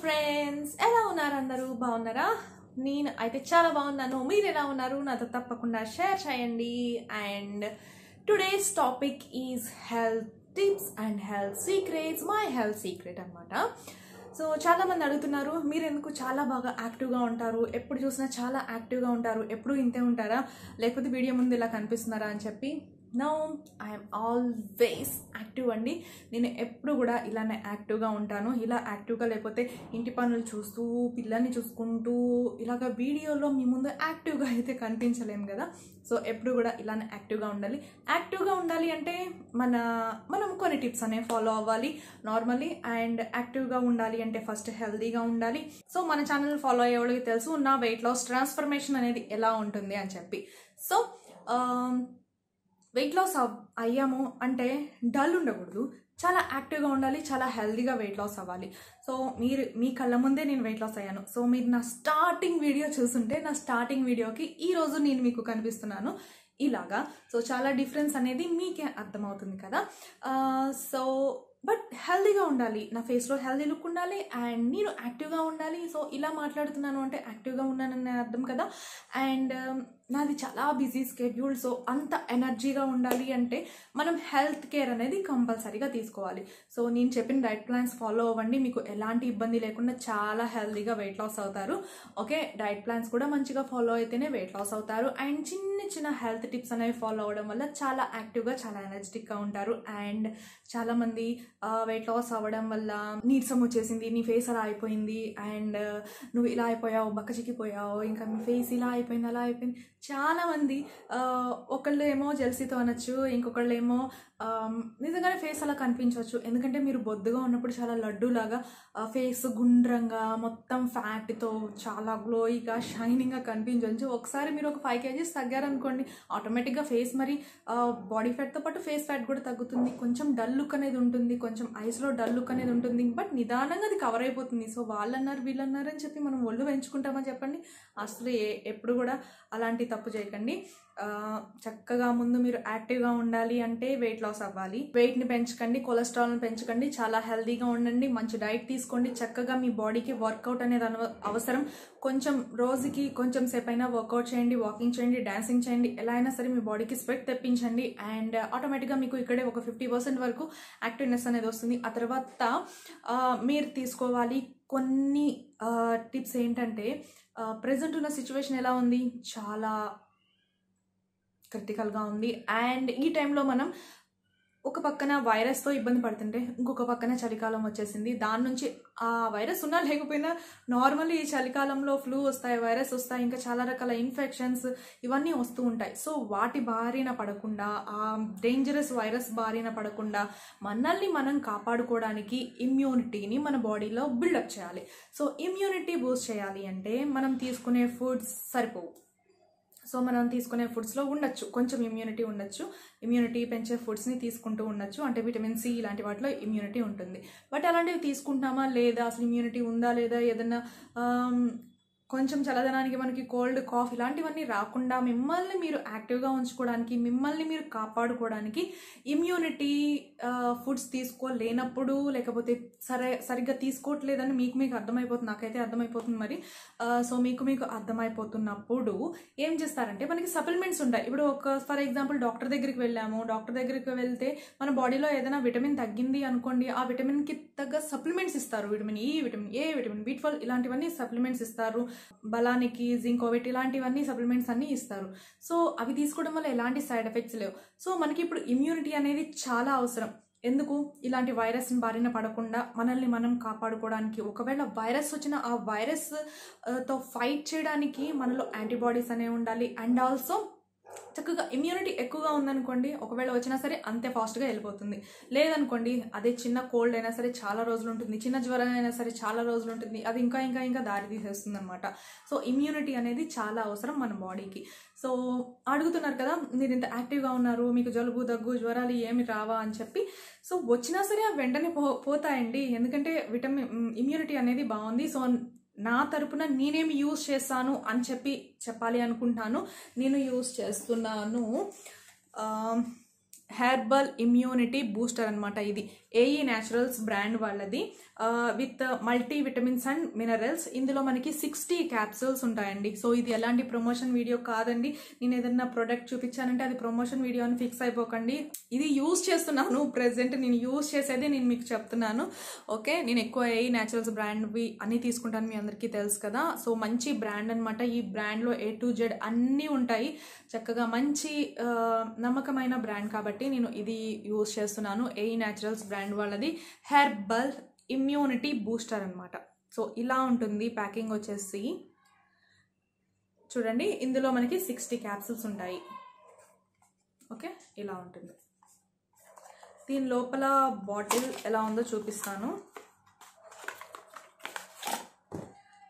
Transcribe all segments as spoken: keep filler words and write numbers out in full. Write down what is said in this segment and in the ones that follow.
Friends एला उन्नारु अंदरू बागुन्नारा नेनु अयिते चाला बागुन्नानु मीरु एला उन्नारु नातो तप्पकुंडा शेर चेयंडी। And today's topic is health tips and health secrets my health secret अन्नमाट। సో చాలా మంది అడుగుతున్నారు మీరు ఎందుకు చాలా బాగా యాక్టివ్ గా ఉంటారు, ఎప్పుడు చూసినా చాలా యాక్టివ్ గా ఉంటారు, ఎప్పుడు ఇంతే ఉంటారా లేకపోతే వీడియో ముందు ఇలా కనిపిస్తున్నారా అని చెప్పి. No, I am always active అండి. నేను ఎప్పుడు కూడా ఇలానే యాక్టివ్ గా ఉంటాను. ఇలా యాక్టివ్ గా లేకపోతే ఇంటి పనులు చూస్తూ పిల్లల్ని చూసుకుంటూ ఇలాగా వీడియోలో మీ ముందు యాక్టివ్ గా అయితే కనిపించలేం కదా. సో ఎప్పుడు కూడా ఇలానే యాక్టివ్ గా ఉండాలి. యాక్టివ్ గా ఉండాలి అంటే మన మనం కొన్ని టిప్స్ అనే ఫాలో అవ్వాలి నార్మల్లీ. అండ్ యాక్టివ్ గా ఉండాలి అంటే ఫస్ట్ హెల్దీగా ఉండాలి. సో మన ఛానల్ ఫాలో అయ్యే వాళ్ళకి తెలుసు నా వెయిట్ లాస్ ట్రాన్స్ఫర్మేషన్ అనేది ఎలా ఉంటుంది అని చెప్పి. సో వెయిట్ లాస్ అయ్యాము అంటే డల్ ఉండకూడదు, చాలా యాక్టివ్గా ఉండాలి, చాలా హెల్దీగా వెయిట్ లాస్ అవ్వాలి. సో మీరు మీ కళ్ళ ముందే నేను వెయిట్ లాస్ అయ్యాను. సో మీరు నా స్టార్టింగ్ వీడియో చూసుంటే నా స్టార్టింగ్ వీడియోకి ఈరోజు నేను మీకు కనిపిస్తున్నాను ఇలాగా. సో చాలా డిఫరెన్స్ అనేది మీకే అర్థమవుతుంది కదా. సో బట్ హెల్దీగా ఉండాలి, నా ఫేస్లో హెల్దీ లుక్ ఉండాలి అండ్ నేను యాక్టివ్గా ఉండాలి. సో ఇలా మాట్లాడుతున్నాను అంటే యాక్టివ్గా ఉన్నాననే అర్థం కదా. అండ్ నాది చాలా బిజీ స్కెడ్యూల్. సో అంత ఎనర్జీగా ఉండాలి అంటే మనం హెల్త్ కేర్ అనేది కంపల్సరీగా తీసుకోవాలి. సో నేను చెప్పిన డైట్ ప్లాన్స్ ఫాలో అవ్వండి, మీకు ఎలాంటి ఇబ్బంది లేకుండా చాలా హెల్దీగా వెయిట్ లాస్ అవుతారు. ఓకే, డైట్ ప్లాన్స్ కూడా మంచిగా ఫాలో అయితేనే వెయిట్ లాస్ అవుతారు. అండ్ చిన్న చిన్న హెల్త్ టిప్స్ అనేవి ఫాలో అవ్వడం వల్ల చాలా యాక్టివ్గా చాలా ఎనర్జెటిక్గా ఉంటారు. అండ్ చాలామంది వెయిట్ లాస్ అవ్వడం వల్ల నీరసం వచ్చేసింది, నీ ఫేస్ అలా అయిపోయింది అండ్ నువ్వు ఇలా అయిపోయావు, బక్కచిక్కిపోయావు, ఇంకా మీ ఫేస్ ఇలా అయిపోయింది అలా అయిపోయింది చాలామంది. ఒకళ్ళు ఏమో జెల్సీతో అనొచ్చు, ఇంకొకళ్ళు ఏమో నిజంగానే ఫేస్ అలా కనిపించవచ్చు. ఎందుకంటే మీరు బొద్దుగా ఉన్నప్పుడు చాలా లడ్డూలాగా ఫేస్ గుండ్రంగా మొత్తం ఫ్యాట్తో చాలా గ్లోయిగా షైనింగ్గా కనిపించవచ్చు. ఒకసారి మీరు ఒక ఫైవ్ కేజీస్ తగ్గారనుకోండి, ఆటోమేటిక్గా ఫేస్ మరి బాడీ ఫ్యాట్తో పాటు ఫేస్ ఫ్యాట్ కూడా తగ్గుతుంది. కొంచెం డల్ లుక్ అనేది ఉంటుంది, కొంచెం ఐస్లో డల్ లుక్ అనేది ఉంటుంది, బట్ నిదానంగా అది కవర్ అయిపోతుంది. సో వాళ్ళన్నారు వీళ్ళన్నారు అని చెప్పి మనం ఒళ్ళు పెంచుకుంటామని చెప్పండి, అసలు ఎప్పుడు కూడా అలాంటి తప్పు చేయకండి. చక్కగా ముందు మీరు యాక్టివ్గా ఉండాలి అంటే వెయిట్ లాస్ అవ్వాలి. వెయిట్ని పెంచకండి, కొలెస్ట్రాల్ని పెంచకండి, చాలా హెల్దీగా ఉండండి, మంచి డైట్ తీసుకోండి. చక్కగా మీ బాడీకి వర్కౌట్ అనేది అవసరం. కొంచెం రోజుకి కొంచెం సేపు అయినా వర్కౌట్ చేయండి, వాకింగ్ చేయండి, డాన్సింగ్ చేయండి, ఎలా అయినా సరే మీ బాడీకి స్వెట్ తెప్పించండి. అండ్ ఆటోమేటిక్గా మీకు ఇక్కడే ఒక ఫిఫ్టీ పర్సెంట్ వరకు యాక్టివ్నెస్ అనేది వస్తుంది. ఆ తర్వాత మీరు తీసుకోవాలి కొన్ని టిప్స్ ఏంటంటే, ప్రజెంట్ ఉన్న సిచ్యువేషన్ ఎలా ఉంది, చాలా క్రిటికల్గా ఉంది. అండ్ ఈ టైంలో మనం ఒక పక్కన వైరస్తో ఇబ్బంది పడుతుంటే ఇంకొక పక్కన చలికాలం వచ్చేసింది. దాని నుంచి ఆ వైరస్ ఉన్నా లేకపోయినా నార్మల్లీ ఈ చలికాలంలో ఫ్లూ వస్తాయి, వైరస్ వస్తాయి, ఇంకా చాలా రకాల ఇన్ఫెక్షన్స్ ఇవన్నీ వస్తూ ఉంటాయి. సో వాటి బారిన పడకుండా, ఆ డేంజరస్ వైరస్ బారిన పడకుండా మనల్ని మనం కాపాడుకోవడానికి ఇమ్యూనిటీని మన బాడీలో బిల్డప్ చేయాలి. సో ఇమ్యూనిటీ బూస్ట్ చేయాలి అంటే మనం తీసుకునే ఫుడ్స్ సరిపోవు. సో మనం తీసుకునే ఫుడ్స్లో ఉండొచ్చు కొంచెం ఇమ్యూనిటీ ఉండొచ్చు, ఇమ్యూనిటీ పెంచే ఫుడ్స్ని తీసుకుంటూ ఉండొచ్చు. అంటే విటమిన్ సి ఇలాంటి వాటిలో ఇమ్యూనిటీ ఉంటుంది. బట్ అలాంటివి తీసుకుంటామా లేదా, అసలు ఇమ్యూనిటీ ఉందా లేదా, ఏదన్నా కొంచెం చల్లదనానికి మనకి కోల్డ్ కాఫ్ ఇలాంటివన్నీ రాకుండా మిమ్మల్ని మీరు యాక్టివ్గా ఉంచుకోవడానికి, మిమ్మల్ని మీరు కాపాడుకోవడానికి ఇమ్యూనిటీ ఫుడ్స్ తీసుకోలేనప్పుడు లేకపోతే సరే సరిగ్గా తీసుకోవట్లేదని మీకు మీకు అర్థమైపోతుంది, నాకైతే అర్థమైపోతుంది మరి. సో మీకు మీకు అర్థమైపోతున్నప్పుడు ఏం చేస్తారంటే మనకి సప్లిమెంట్స్ ఉంటాయి. ఇప్పుడు ఒక ఫర్ ఎగ్జాంపుల్ డాక్టర్ దగ్గరికి వెళ్ళాము, డాక్టర్ దగ్గరికి వెళ్తే మన బాడీలో ఏదైనా విటమిన్ తగ్గింది అనుకోండి, ఆ విటమిన్కి తగ్గ సప్లిమెంట్స్ ఇస్తారు. Vitamin E, vitamin A, vitamin B twelve ఇలాంటివన్నీ సప్లిమెంట్స్ ఇస్తారు. బలానికి జింకోవిట్ ఇలాంటివన్నీ సప్లిమెంట్స్ అన్నీ ఇస్తారు. సో అవి తీసుకోవడం వల్ల ఎలాంటి సైడ్ ఎఫెక్ట్స్ లేవు. సో మనకి ఇప్పుడు ఇమ్యూనిటీ అనేది చాలా అవసరం. ఎందుకు, ఇలాంటి వైరస్ని బారిన పడకుండా మనల్ని మనం కాపాడుకోవడానికి. ఒకవేళ వైరస్ వచ్చిన ఆ వైరస్తో ఫైట్ చేయడానికి మనలో యాంటీబాడీస్ అనేవి ఉండాలి. అండ్ ఆల్సో చక్కగా ఇమ్యూనిటీ ఎక్కువగా ఉందనుకోండి, ఒకవేళ వచ్చినా సరే అంతే ఫాస్ట్గా వెళ్ళిపోతుంది. లేదనుకోండి అదే చిన్న కోల్డ్ అయినా సరే చాలా రోజులు ఉంటుంది, చిన్న జ్వరం అయినా సరే చాలా రోజులు ఉంటుంది, అది ఇంకా ఇంకా ఇంకా దారి తీసేస్తుంది అనమాట. సో ఇమ్యూనిటీ అనేది చాలా అవసరం మన బాడీకి. సో అడుగుతున్నారు కదా మీరు ఇంత యాక్టివ్గా ఉన్నారు, మీకు జలుబు దగ్గు జ్వరాలు ఏమి రావా అని చెప్పి. సో వచ్చినా సరే అవి వెంటనే పో పోతాయండి ఎందుకంటే విటమిన్ ఇమ్యూనిటీ అనేది బాగుంది. సో నా తరపున నేనేమి యూజ్ చేస్తాను అని చెప్పి చెప్పాలి అనుకుంటాను. నేను యూజ్ చేస్తున్నాను హెర్బల్ ఇమ్యూనిటీ బూస్టర్ అన్నమాట ఇది ఏఈ న్యాచురల్స్ బ్రాండ్ వాళ్ళది with multi vitamins and minerals ఇందులో మనకి సిక్స్టీ క్యాప్సూల్స్ ఉంటాయండి సో ఇది ఎలాంటి ప్రమోషన్ వీడియో కాదండి నేను ఏదైనా ప్రొడక్ట్ చూపించానంటే అది ప్రమోషన్ వీడియో అని ఫిక్స్ అయిపోకండి ఇది యూస్ చేస్తున్నాను ప్రెజెంట్ నేను యూస్ చేసేది నేను మీకు చెప్తున్నాను ఓకే నేను ఎక్కువ ఏఈ న్యాచురల్స్ బ్రాండ్ వి అన్ని తీసుకుంటాను మీ అందరికీ తెలుసు కదా సో మంచి బ్రాండ్ అన్నమాట ఈ బ్రాండ్ లో ఏ టు జెడ్ అన్ని ఉంటాయి చక్కగా మంచి నమ్మకమైన బ్రాండ్ కాబట్టి నేను ఇది యూస్ చేస్తున్నాను ఏఈ న్యాచురల్స్ బ్రాండ్ వాళ్ళది హెర్బల్ ఇమ్యూనిటీ బూస్టర్ అన్నమాట సో ఇలా ఉంటుంది ప్యాకింగ్ వచ్చేసి చూడండి ఇందులో మనకి సిక్స్టీ క్యాప్సూల్స్ ఉంటాయి ఓకే ఇలా ఉంటుంది దీని లోపల బాటిల్ ఎలా ఉందో చూపిస్తాను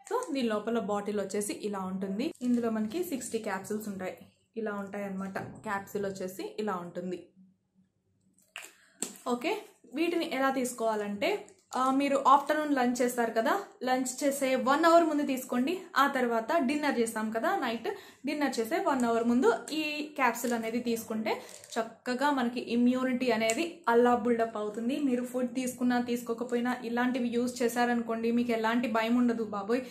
సో దీని లోపల బాటిల్ వచ్చేసి ఇలా ఉంటుంది ఇందులో మనకి సిక్స్టీ క్యాప్సూల్స్ ఉంటాయి ఇలా ఉంటాయి అన్నమాట క్యాప్సూల్ వచ్చేసి ఇలా ఉంటుంది ఓకే వీటిని ఎలా తీసుకోవాలంటే మీరు ఆఫ్టర్నూన్ లంచ్ చేస్తారు కదా లంచ్ చేసే వన్ అవర్ ముందు తీసుకోండి ఆ తర్వాత డిన్నర్ చేస్తాం కదా నైట్ డిన్నర్ చేసే వన్ అవర్ ముందు ఈ క్యాప్సూల్ అనేది తీసుకుంటే చక్కగా మనకి ఇమ్యూనిటీ అనేది అలా బిల్డప్ అవుతుంది మీరు ఫుడ్ తీసుకున్నా తీసుకోకపోయినా ఇలాంటివి యూజ్ చేశారనుకోండి మీకు ఎలాంటి భయం ఉండదు బాబోయ్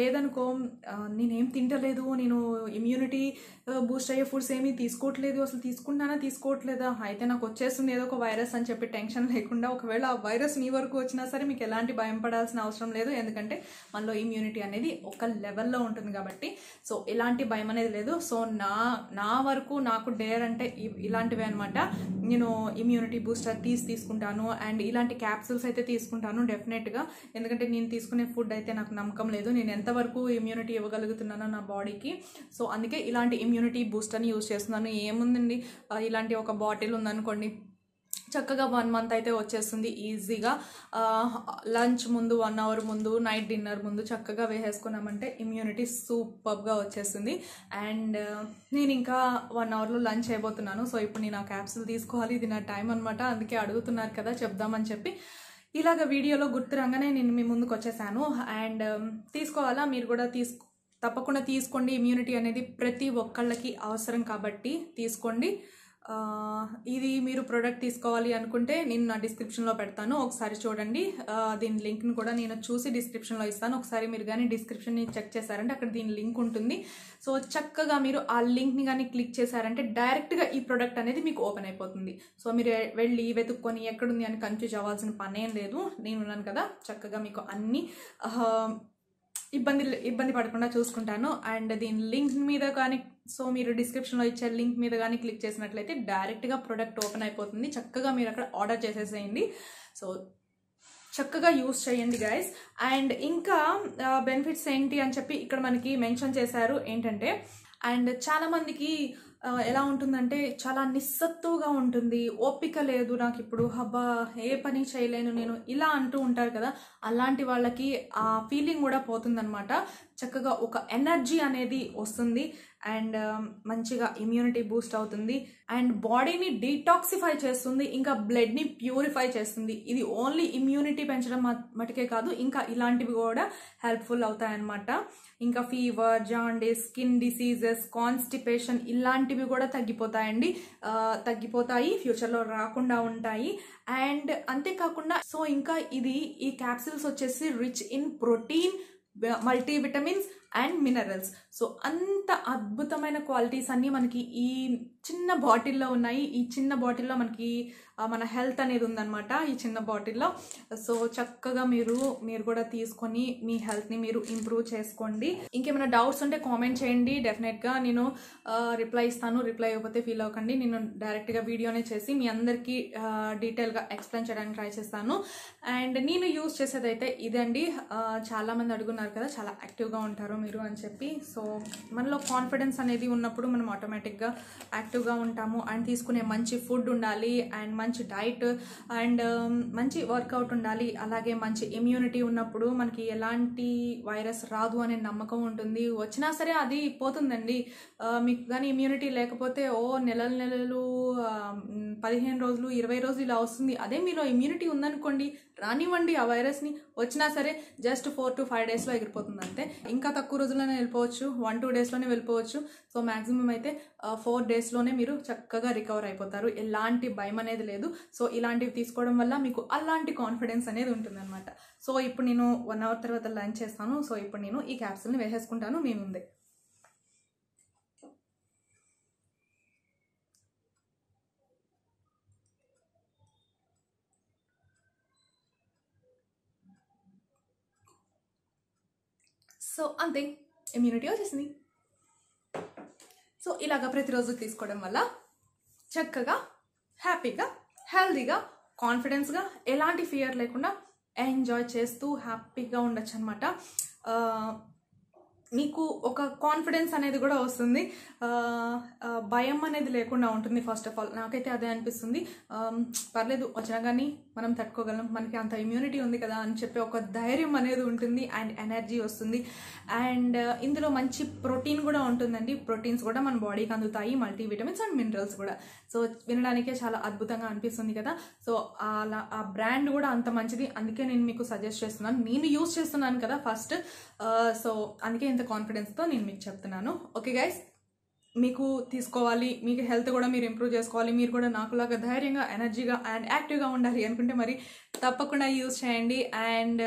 లేదనుకో నేనేం తింటలేదు నేను ఇమ్యూనిటీ బూస్ట్ అయ్యే ఫుడ్స్ ఏమీ తీసుకోవట్లేదు అసలు తీసుకుంటానా తీసుకోవట్లేదా అయితే నాకు వచ్చేస్తుంది ఏదో ఒక వైరస్ అని చెప్పి టెన్షన్ లేకుండా ఒకవేళ ఆ వైరస్ మీ వరకు వచ్చినా సరే మీకు ఎలాంటి భయం పడాల్సిన అవసరం లేదు ఎందుకంటే మనలో ఇమ్యూనిటీ అనేది ఒక లెవెల్లో ఉంటుంది కాబట్టి సో ఎలాంటి భయం అనేది లేదు సో నా నా వరకు నాకు డేర్ అంటే ఇలాంటివే అనమాట నేను ఇమ్యూనిటీ బూస్టర్ తీసి తీసుకుంటాను అండ్ ఇలాంటి క్యాప్సూల్స్ అయితే తీసుకుంటాను డెఫినెట్గా ఎందుకంటే నేను తీసుకునే ఫుడ్ అయితే నాకు నమ్మకం లేదు నేను ఎంతవరకు ఇమ్యూనిటీ ఇవ్వగలుగుతున్నానో నా బాడీకి సో అందుకే ఇలాంటి ఇమ్యూనిటీ బూస్టర్ని యూజ్ చేస్తున్నాను ఏముందండి ఇలాంటి ఒక బాటిల్ ఉందనుకోండి చక్కగా వన్ మంత్ అయితే వచ్చేస్తుంది ఈజీగా లంచ్ ముందు వన్ అవర్ ముందు నైట్ డిన్నర్ ముందు చక్కగా వేసేసుకున్నామంటే ఇమ్యూనిటీ సూపర్గా వచ్చేస్తుంది అండ్ నేను ఇంకా వన్ అవర్లో లంచ్ అయిపోతున్నాను సో ఇప్పుడు నేను ఆ క్యాప్సూల్ తీసుకోవాలి ఇది నా టైం అనమాట అందుకే అడుగుతున్నారు కదా చెప్దామని చెప్పి ఇలాగ వీడియోలో గుర్తు రాగానే నేను మీ ముందుకు వచ్చేసాను అండ్ తీసుకోవాలా మీరు కూడా తీసుకో తప్పకుండా తీసుకోండి ఇమ్యూనిటీ అనేది ప్రతి ఒక్కళ్ళకి అవసరం కాబట్టి తీసుకోండి ఇది మీరు ప్రోడక్ట్ తీసుకోవాలి అనుకుంటే నేను నా డిస్క్రిప్షన్లో పెడతాను ఒకసారి చూడండి దీని లింక్ను కూడా నేను చూసి డిస్క్రిప్షన్లో ఇస్తాను ఒకసారి మీరు కానీ డిస్క్రిప్షన్ని చెక్ చేశారంటే అక్కడ దీని లింక్ ఉంటుంది సో చక్కగా మీరు ఆ లింక్ని కానీ క్లిక్ చేశారంటే డైరెక్ట్గా ఈ ప్రోడక్ట్ అనేది మీకు ఓపెన్ అయిపోతుంది సో మీరు వెళ్ళి వెతుక్కొని ఎక్కడుంది అని కన్ఫ్యూజ్ అవ్వాల్సిన పనేం లేదు నేను ఉన్నాను కదా చక్కగా మీకు అన్ని ఇబ్బంది ఇబ్బంది పడకుండా చూసుకుంటాను అండ్ దీని లింక్ మీద కానీ సో మీరు డిస్క్రిప్షన్లో ఇచ్చే లింక్ మీద కానీ క్లిక్ చేసినట్లయితే డైరెక్ట్గా ప్రోడక్ట్ ఓపెన్ అయిపోతుంది చక్కగా మీరు అక్కడ ఆర్డర్ చేసేసేయండి సో చక్కగా యూస్ చేయండి గైస్ అండ్ ఇంకా బెనిఫిట్స్ ఏంటి అని చెప్పి ఇక్కడ మనకి మెన్షన్ చేశారు ఏంటంటే అండ్ చాలామందికి ఎలా ఉంటుందంటే చాలా నిస్సత్తుగా ఉంటుంది ఓపిక లేదు నాకు ఇప్పుడు హబ్బా ఏ పని చేయలేను నేను ఇలా అంటూ ఉంటారు కదా అలాంటి వాళ్ళకి ఆ ఫీలింగ్ కూడా పోతుందన్నమాట చక్కగా ఒక ఎనర్జీ అనేది వస్తుంది అండ్ మంచిగా ఇమ్యూనిటీ బూస్ట్ అవుతుంది అండ్ బాడీని డీటాక్సిఫై చేస్తుంది ఇంకా బ్లడ్ని ప్యూరిఫై చేస్తుంది ఇది ఓన్లీ ఇమ్యూనిటీ పెంచడం మటుకే కాదు ఇంకా ఇలాంటివి కూడా హెల్ప్ఫుల్ అవుతాయన్నమాట ఇంకా fever jaundice skin diseases constipation ఇలాంటివి కూడా తగ్గిపోతాయండి తగ్గిపోతాయి ఫ్యూచర్లో రాకుండా ఉంటాయి అండ్ అంతేకాకుండా సో ఇంకా ఇది ఈ క్యాప్సూల్స్ వచ్చేసి rich in protein multi vitamins and minerals so అంత అద్భుతమైన క్వాలిటీస్ అన్నీ మనకి ఈ చిన్న బాటిల్లో ఉన్నాయి ఈ చిన్న బాటిల్లో మనకి మన హెల్త్ అనేది ఉందన్నమాట ఈ చిన్న బాటిల్లో సో చక్కగా మీరు మీరు కూడా తీసుకొని మీ హెల్త్ని మీరు ఇంప్రూవ్ చేసుకోండి ఇంకేమైనా డౌట్స్ ఉంటే కామెంట్ చేయండి డెఫినెట్గా నేను రిప్లై ఇస్తాను రిప్లై ఇవ్వకపోతే ఫీల్ అవ్వకండి నేను డైరెక్ట్గా వీడియోనే చేసి మీ అందరికీ డీటెయిల్గా ఎక్స్ప్లెయిన్ చేయడానికి ట్రై చేస్తాను అండ్ నేను యూజ్ చేసేదైతే ఇదండి చాలామంది అడుగున్నారు కదా చాలా యాక్టివ్గా ఉంటారు మీరు అని చెప్పి సో మనలో కాన్ఫిడెన్స్ అనేది ఉన్నప్పుడు మనం ఆటోమేటిక్గా యాక్టివ్గా ఉంటాము అండ్ తీసుకునే మంచి ఫుడ్ ఉండాలి అండ్ మంచి డైట్ అండ్ మంచి వర్కౌట్ ఉండాలి అలాగే మంచి ఇమ్యూనిటీ ఉన్నప్పుడు మనకి ఎలాంటి వైరస్ రాదు అనే నమ్మకం ఉంటుంది వచ్చినా సరే అది పోతుందండి మీకు కానీ ఇమ్యూనిటీ లేకపోతే ఓ నెలలు నెలలు పదిహేను రోజులు ఇరవై రోజులు ఇలా వస్తుంది అదే మీలో ఇమ్యూనిటీ ఉందనుకోండి రానివ్వండి ఆ వైరస్ని వచ్చినా సరే జస్ట్ ఫోర్ టు ఫైవ్ డేస్లో ఎగిరిపోతుంది అంతే ఇంకా తక్కువ తక్కువ రోజుల్లోనే వెళ్ళిపోవచ్చు వన్ టూ డేస్ లోనే వెళ్ళిపోవచ్చు సో మాక్సిమం అయితే ఫోర్ డేస్ లోనే మీరు చక్కగా రికవర్ అయిపోతారు ఎలాంటి భయం అనేది లేదు సో ఇలాంటివి తీసుకోవడం వల్ల మీకు అలాంటి కాన్ఫిడెన్స్ అనేది ఉంటుందన్నమాట సో ఇప్పుడు నేను వన్ అవర్ తర్వాత లంచ్ చేస్తాను సో ఇప్పుడు నేను ఈ క్యాప్సూల్ ని వేసేసుకుంటాను మీ ముందే సో అంతే ఇమ్యూనిటీ వచ్చేసింది సో ఇలాగా ప్రతిరోజు తీసుకోవడం వల్ల చక్కగా హ్యాపీగా హెల్తీగా కాన్ఫిడెన్స్గా ఎలాంటి ఫియర్ లేకుండా ఎంజాయ్ చేస్తూ హ్యాపీగా ఉండొచ్చు అన్నమాట మీకు ఒక కాన్ఫిడెన్స్ అనేది కూడా వస్తుంది భయం అనేది లేకుండా ఉంటుంది ఫస్ట్ ఆఫ్ ఆల్ నాకైతే అదే అనిపిస్తుంది పర్లేదు వచ్చినా కానీ మనం తట్టుకోగలం మనకి అంత ఇమ్యూనిటీ ఉంది కదా అని చెప్పి ఒక ధైర్యం అనేది ఉంటుంది అండ్ ఎనర్జీ వస్తుంది అండ్ ఇందులో మంచి ప్రోటీన్ కూడా ఉంటుందండి ప్రోటీన్స్ కూడా మన బాడీకి అందుతాయి మల్టీవిటమిన్స్ అండ్ మినరల్స్ కూడా సో వినడానికే చాలా అద్భుతంగా అనిపిస్తుంది కదా సో అలా ఆ బ్రాండ్ కూడా అంత మంచిది అందుకే నేను మీకు సజెస్ట్ చేస్తున్నాను నేను యూజ్ చేస్తున్నాను కదా ఫస్ట్ సో అందుకే ఇంత కాన్ఫిడెన్స్ తో నేను మీకు చెప్తున్నాను ఓకే గైస్ మీకు తీసుకోవాలి మీకు హెల్త్ కూడా మీరు ఇంప్రూవ్ చేసుకోవాలి మీరు కూడా నాకులాగా ధైర్యంగా ఎనర్జీగా అండ్ యాక్టివ్గా ఉండాలి అనుకుంటే మరి తప్పకుండా యూజ్ చేయండి అండ్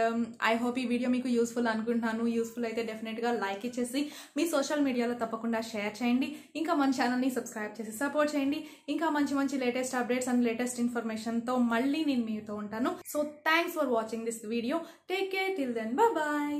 ఐ హోప్ ఈ వీడియో మీకు యూస్ఫుల్ అనుకుంటున్నాను యూస్ఫుల్ అయితే డెఫినెట్గా లైక్ ఇచ్చేసి మీ సోషల్ మీడియాలో తప్పకుండా షేర్ చేయండి ఇంకా మన ఛానల్ని సబ్స్క్రైబ్ చేసి సపోర్ట్ చేయండి ఇంకా మంచి మంచి లేటెస్ట్ అప్డేట్స్ అండ్ లేటెస్ట్ ఇన్ఫర్మేషన్తో మళ్ళీ నేను మీతో ఉంటాను so thanks for watching this video take care till then bye